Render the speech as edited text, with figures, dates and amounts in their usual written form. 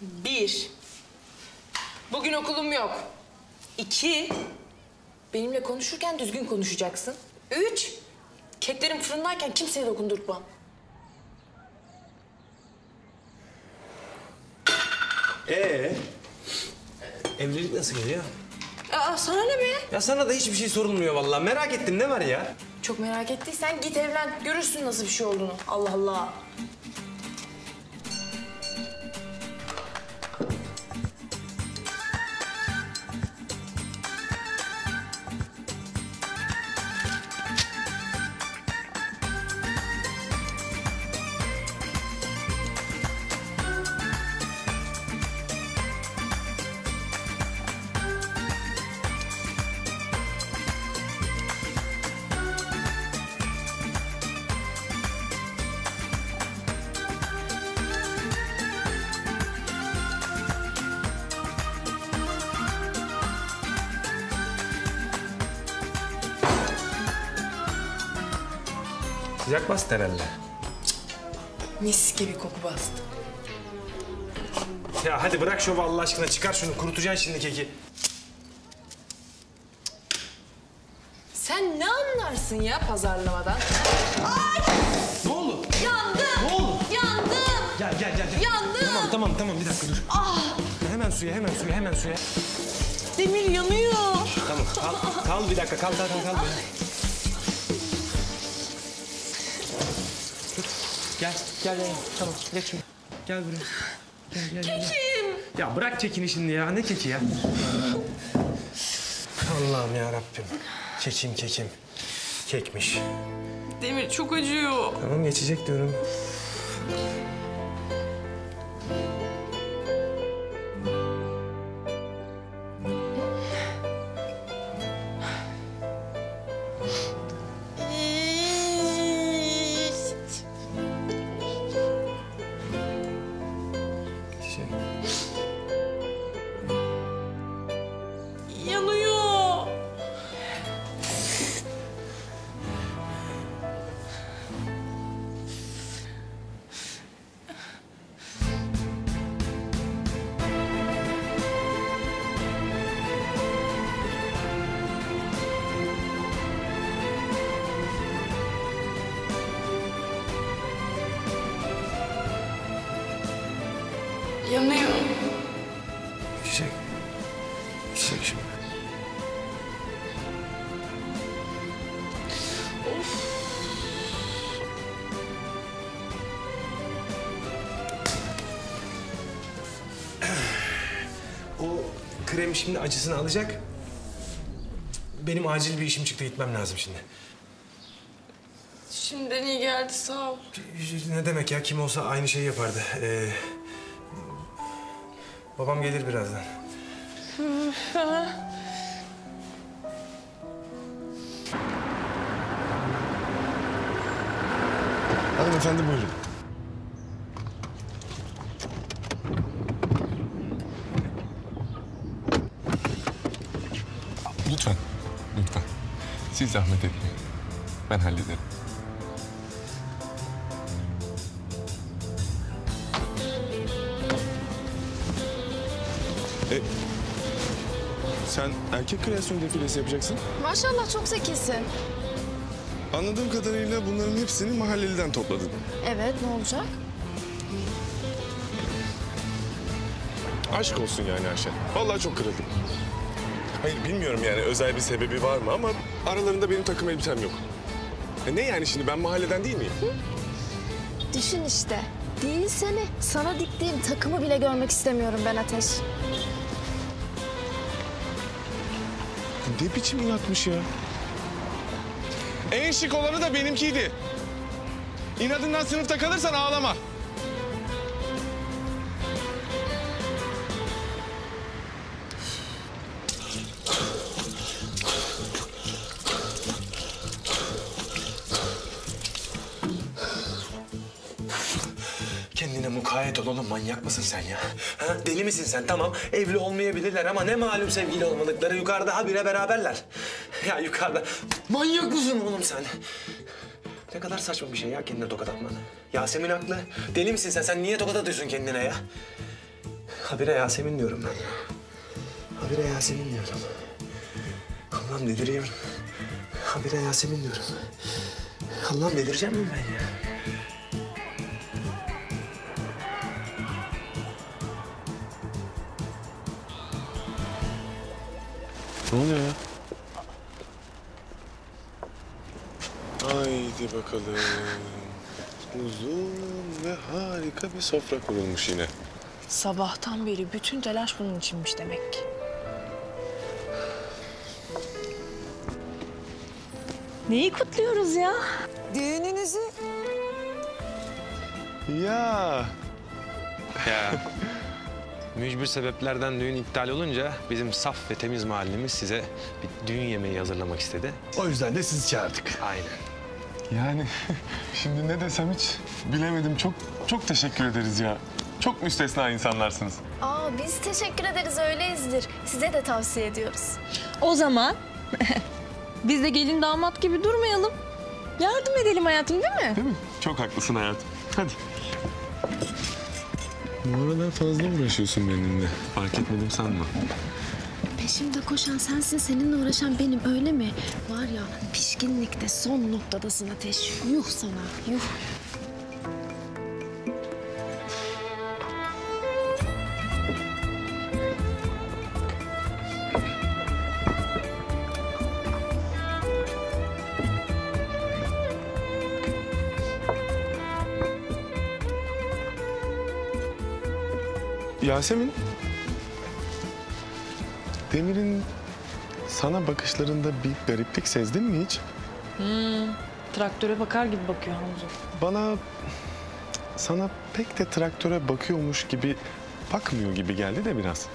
Bir, bugün okulum yok. İki, benimle konuşurken düzgün konuşacaksın. Üç, keklerim fırındayken kimseye dokundurtmam. Evlilik nasıl gidiyor? Aa, sana ne be? Ya sana da hiçbir şey sorulmuyor vallahi. Merak ettim, ne var ya? Çok merak ettiysen git evlen, görürsün nasıl bir şey olduğunu. Allah Allah. Sıcak bastı herhalde. Mis gibi koku bastı. Ya hadi bırak şovu Allah aşkına. Çıkar şunu. Kurutacaksın şimdi keki. Sen ne anlarsın ya pazarlamadan? Ay! Ne oldu? Yandım! Ne oldu? Yandım! Gel. Yandım! Tamam. Bir dakika dur. Ah! Hemen suya, hemen suya. Demir yanıyor. Tamam, kal bir dakika. Kal. Ay. Gel. Tamam, geç şimdi. Gel buraya. Gel. Kekim! Ya bırak kekini şimdi ya. Ne keki ya? Allah'ım ya Rabbim. Kekim. Kekmiş. Demir çok acıyor. Tamam, geçecek diyorum. Yanıyor. Gidecek şimdi. Of. O krem şimdi acısını alacak. Benim acil bir işim çıktı, gitmem lazım şimdi. Şimdiden iyi geldi, sağ ol. Ne demek ya, kim olsa aynı şeyi yapardı. Babam gelir birazdan. Hanımefendi buyurun. Lütfen. Siz zahmet etmeyin. Ben hallederim. Sen erkek kreasyon defilesi yapacaksın. Maşallah çok zekisin. Anladığım kadarıyla bunların hepsini mahalleliden topladın. Evet, ne olacak? Aşk olsun yani Ayşe. Vallahi çok kırıldım. Hayır, bilmiyorum yani özel bir sebebi var mı ama aralarında benim takım elbisem yok. Ne yani şimdi, ben mahalleden değil miyim? Hı? Düşün işte. Değil seni. Sana diktiğim takımı bile görmek istemiyorum ben Ateş. Ne biçim inatmış ya? En şık olanı da benimkiydi. İnadından sınıfta kalırsan ağlama. Kendine mukayyet ol oğlum, manyak mısın sen ya? Ha? Deli misin sen? Tamam, evli olmayabilirler ama ne malum sevgili olmadıkları, yukarıda habire beraberler. Ya yukarıda... Manyak mısın oğlum sen? Ne kadar saçma bir şey ya kendine tokat atman. Yasemin haklı. Deli misin sen? Sen niye tokat atıyorsun kendine ya? Habire Yasemin diyorum ben. Habire Yasemin diyorum. Allah'ım deliriyorum. Habire Yasemin diyorum. Allah'ım delireceğim mi ben ya? Ne oluyor ya? Haydi bakalım. Uzun ve harika bir sofra kurulmuş yine. Sabahtan beri bütün telaş bunun içinmiş demek ki. Neyi kutluyoruz ya? Düğününüzü. Ya. Ya. Mücbir sebeplerden düğün iptal olunca bizim saf ve temiz mahallemiz size bir düğün yemeği hazırlamak istedi. O yüzden de sizi çağırdık. Aynen. Yani şimdi ne desem hiç bilemedim. Çok teşekkür ederiz ya. Çok müstesna insanlarsınız. Aa, biz teşekkür ederiz, öyleyizdir. Size de tavsiye ediyoruz. O zaman biz de gelin damat gibi durmayalım. Yardım edelim hayatım, değil mi? Değil mi? Çok haklısın hayatım. Hadi. Bu arada fazla uğraşıyorsun benimle. Fark etmedim sanma. Peşimde koşan sensin, seninle uğraşan benim, öyle mi? Var ya, pişkinlikte son noktadasın Ateş. Yuh sana, yuh. Yasemin, Demir'in sana bakışlarında bir gariplik sezdin mi hiç? Traktöre bakar gibi bakıyor Hamza. Bana, sana pek de traktöre bakıyormuş gibi, bakmıyor gibi geldi de biraz.